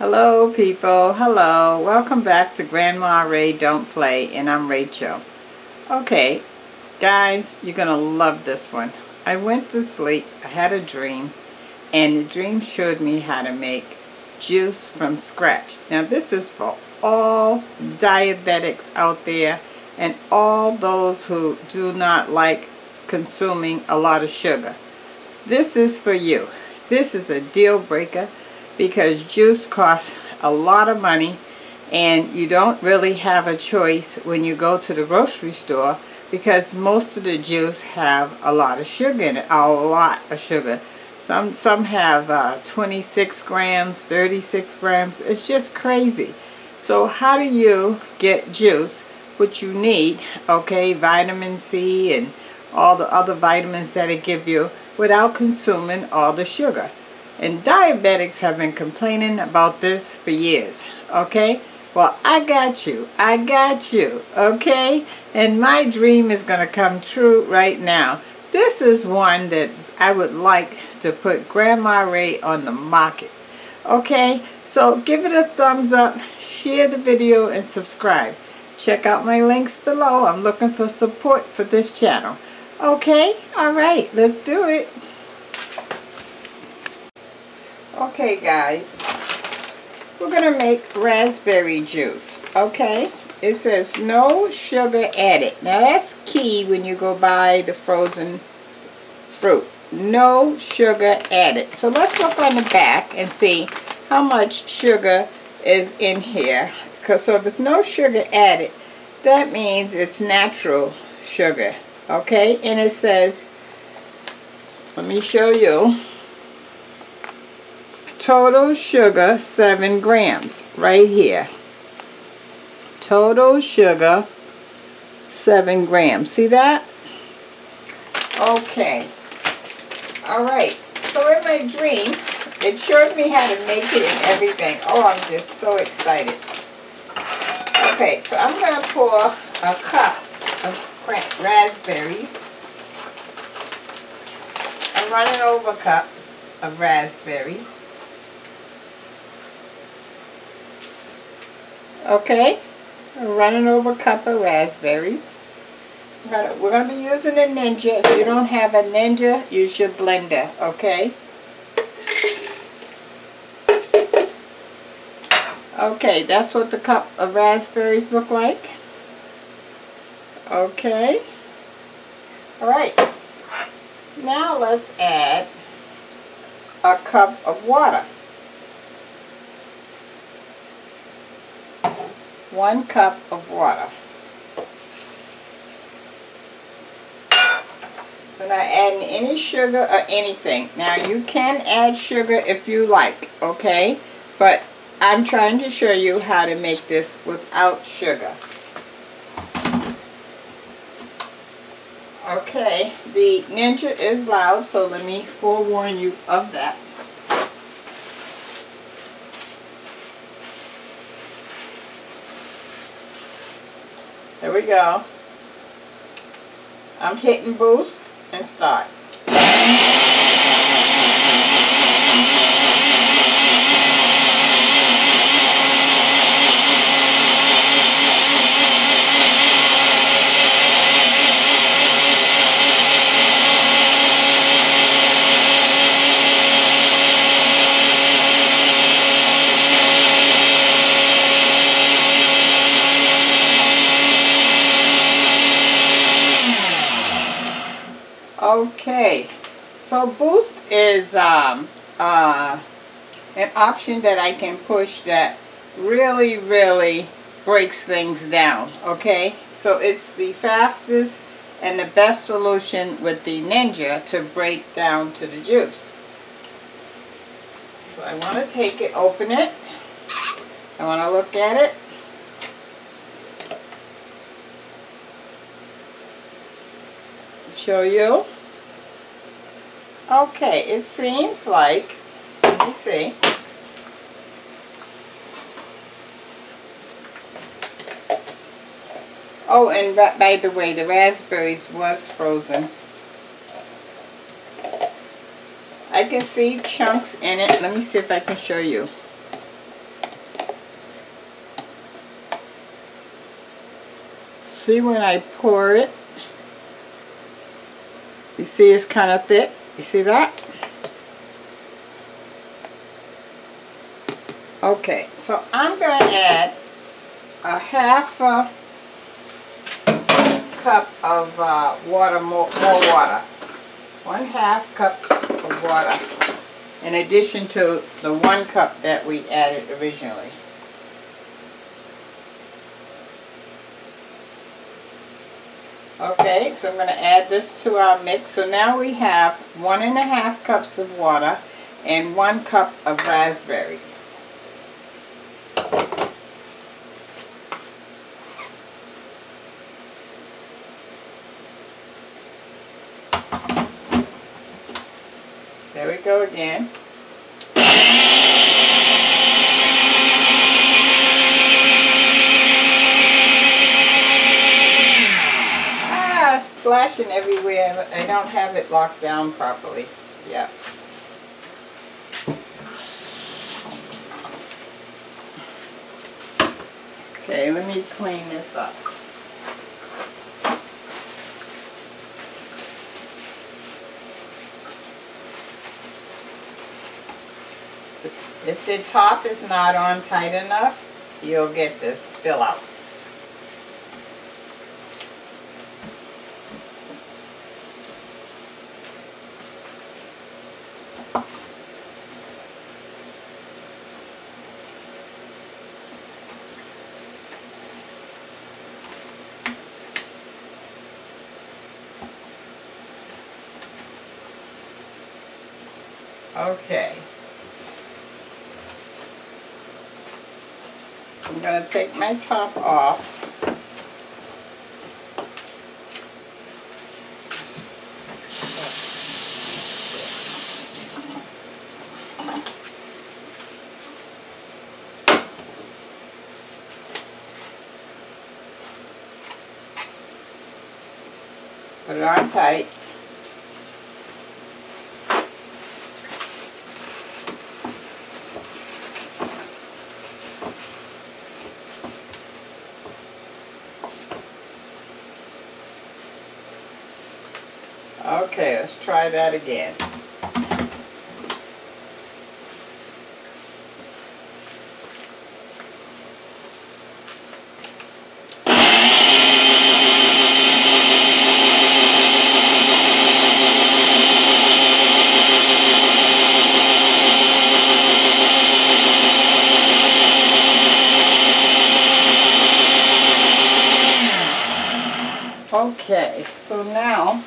Hello people, hello. Welcome back to Grandma Ray Don't Play, and I'm Rachel. Okay, guys, you're going to love this one. I went to sleep, I had a dream, and the dream showed me how to make juice from scratch. Now this is for all diabetics out there and all those who do not like consuming a lot of sugar. This is for you. This is a deal breaker, because juice costs a lot of money and you don't really have a choice when you go to the grocery store, because most of the juice have a lot of sugar in it, a lot of sugar. Some have 26 grams, 36 grams. It's just crazy. So how do you get juice, which you need, okay, vitamin C and all the other vitamins that it gives you, without consuming all the sugar? And diabetics have been complaining about this for years, okay? Well, I got you, okay? And my dream is going to come true right now. This is one that I would like to put Grandma Ray on the market, okay? So give it a thumbs up, share the video, and subscribe. Check out my links below. I'm looking for support for this channel, okay? All right, let's do it. Okay guys, we're going to make raspberry juice, okay? It says no sugar added. Now that's key when you go buy the frozen fruit. No sugar added. So let's look on the back and see how much sugar is in here. So if it's no sugar added, that means it's natural sugar, okay? And it says, let me show you. Total sugar 7 grams right here. Total sugar 7 grams. See that? Okay. Alright. So in my dream, it showed me how to make it and everything. Oh, I'm just so excited. Okay, so I'm going to pour a cup of raspberries. A running over cup of raspberries. Okay, a running over cup of raspberries. We're going to be using a Ninja. If you don't have a Ninja, use your blender, okay? Okay, that's what the cup of raspberries look like. Okay. Alright, now let's add a cup of water. 1 cup of water. We're not adding any sugar or anything. Now you can add sugar if you like, okay? But I'm trying to show you how to make this without sugar. Okay, the Ninja is loud, so let me forewarn you of that. There we go. I'm hitting boost and start. Okay, so boost is an option that I can push that really breaks things down, okay? So it's the fastest and the best solution with the Ninja to break down to the juice. So I want to take it, open it. I want to look at it. Show you. Okay, it seems like, let me see. Oh, and by the way, the raspberries was frozen. I can see chunks in it. Let me see if I can show you. See when I pour it, you see it's kind of thick. You see that? Okay, so I'm going to add a half a cup of water, more water. 1/2 cup of water in addition to the 1 cup that we added originally. Okay, so I'm going to add this to our mix. So now we have 1 1/2 cups of water and 1 cup of raspberry. There we go again. Splashing everywhere, but I don't have it locked down properly. Yeah. Okay, let me clean this up. If the top is not on tight enough, you'll get the spill out. Okay. I'm going to take my top off. Put it on tight. Okay, let's try that again. Okay, so now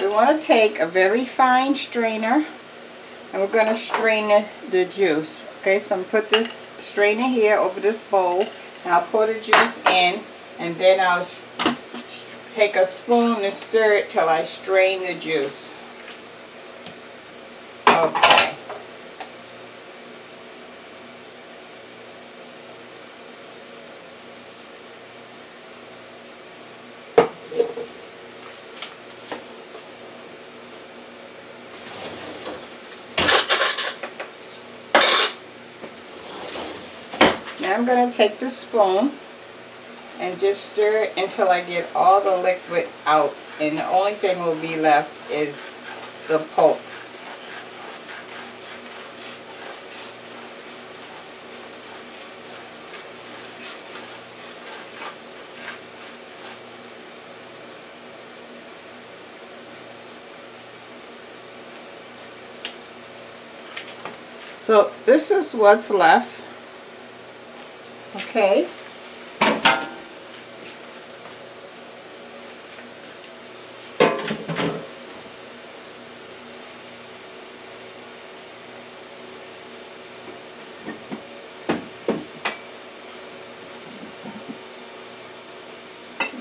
we want to take a very fine strainer and we're going to strain the juice. Okay, so I'm going to put this strainer here over this bowl and I'll pour the juice in, and then I'll take a spoon and stir it till I strain the juice. Okay. I'm going to take the spoon and just stir it until I get all the liquid out, and the only thing will be left is the pulp. So this is what's left. Okay,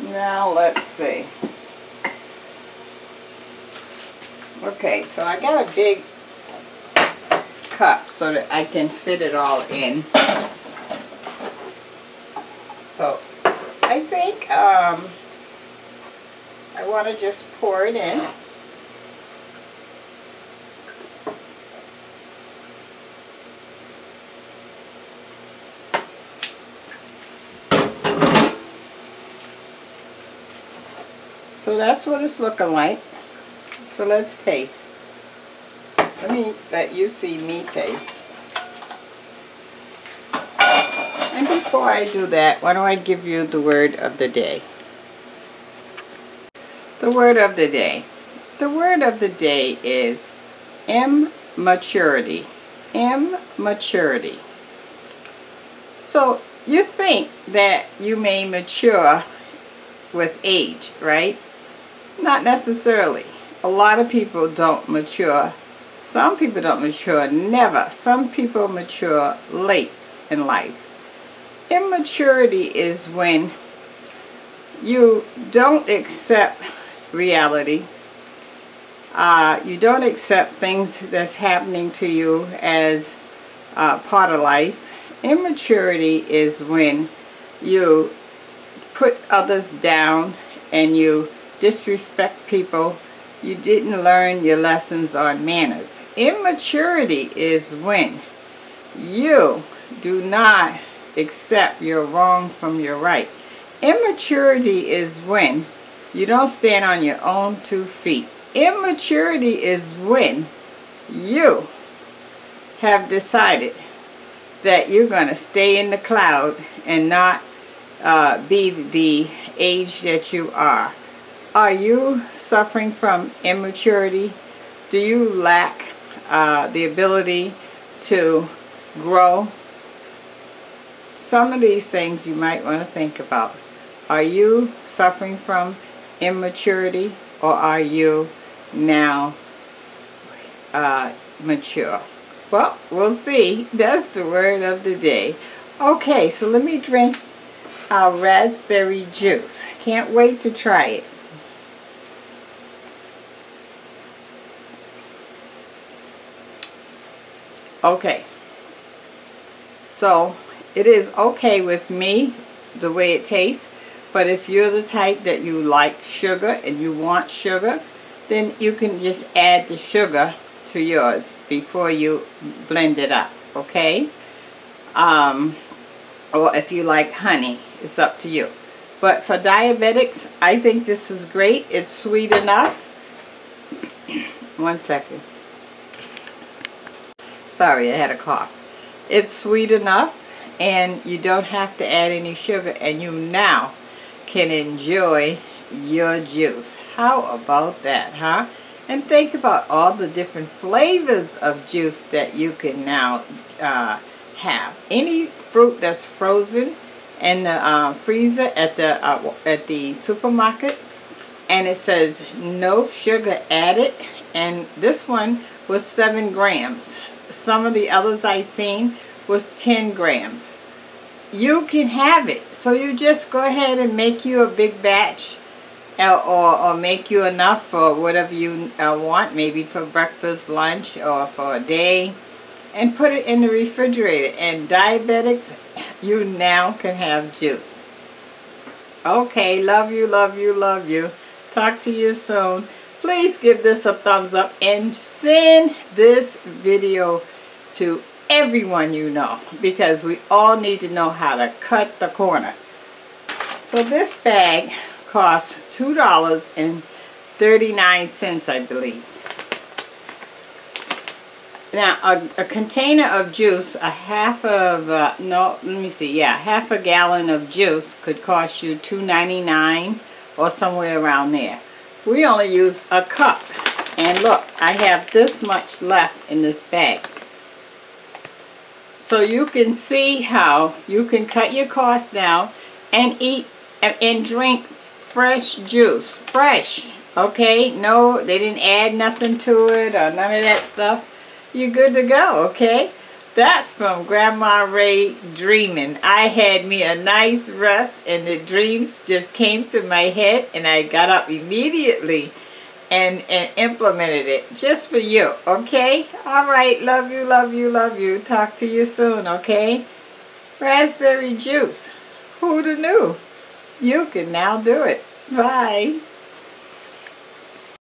now let's see. Okay, so I got a big cup so that I can fit it all in. So I think I want to just pour it in. So that's what it's looking like. So let's taste. Let me let you see me taste. And before I do that, why don't I give you the word of the day. The word of the day. The word of the day is immaturity. Immaturity. So you think that you may mature with age, right? Not necessarily. A lot of people don't mature. Some people don't mature never. Some people mature late in life. Immaturity is when you don't accept reality. You don't accept things that's happening to you as part of life. Immaturity is when you put others down and you disrespect people. You didn't learn your lessons on manners. Immaturity is when you do not accept your wrong from your right. Immaturity is when you don't stand on your own two feet. Immaturity is when you have decided that you're going to stay in the cloud and not be the age that you are. Are you suffering from immaturity? Do you lack the ability to grow? Some of these things you might want to think about. Are you suffering from immaturity, or are you now mature? Well, we'll see. That's the word of the day. Okay, so let me drink our raspberry juice. Can't wait to try it. Okay, so it is okay with me the way it tastes, but if you're the type that you like sugar and you want sugar, then you can just add the sugar to yours before you blend it up, okay? Or if you like honey, it's up to you. But for diabetics, I think this is great. It's sweet enough. One second. Sorry, I had a cough. It's sweet enough, and you don't have to add any sugar, and you now can enjoy your juice. How about that, huh? And think about all the different flavors of juice that you can now have. Any fruit that's frozen in the freezer at the supermarket, and it says no sugar added, and this one was 7 grams. Some of the others I seen was 10 grams. You can have it. So you just go ahead and make you a big batch, or make you enough for whatever you want, maybe for breakfast, lunch, or for a day, and put it in the refrigerator. And diabetics, you now can have juice. Okay, love you, love you, love you. Talk to you soon. Please give this a thumbs up and send this video to everyone you know, because we all need to know how to cut the corner. So this bag costs $2.39, I believe. Now a container of juice, half a gallon of juice could cost you $2.99 or somewhere around there. We only used a cup, and look, I have this much left in this bag. So you can see how you can cut your costs down and eat and drink fresh juice. Fresh, okay? No, they didn't add nothing to it or none of that stuff. You're good to go, okay? That's from Grandma Ray Dreaming. I had me a nice rest, and the dreams just came to my head, and I got up immediately and implemented it just for you, okay? All right, love you, love you, love you. Talk to you soon, okay? Raspberry juice. Who'da knew? You can now do it. Bye.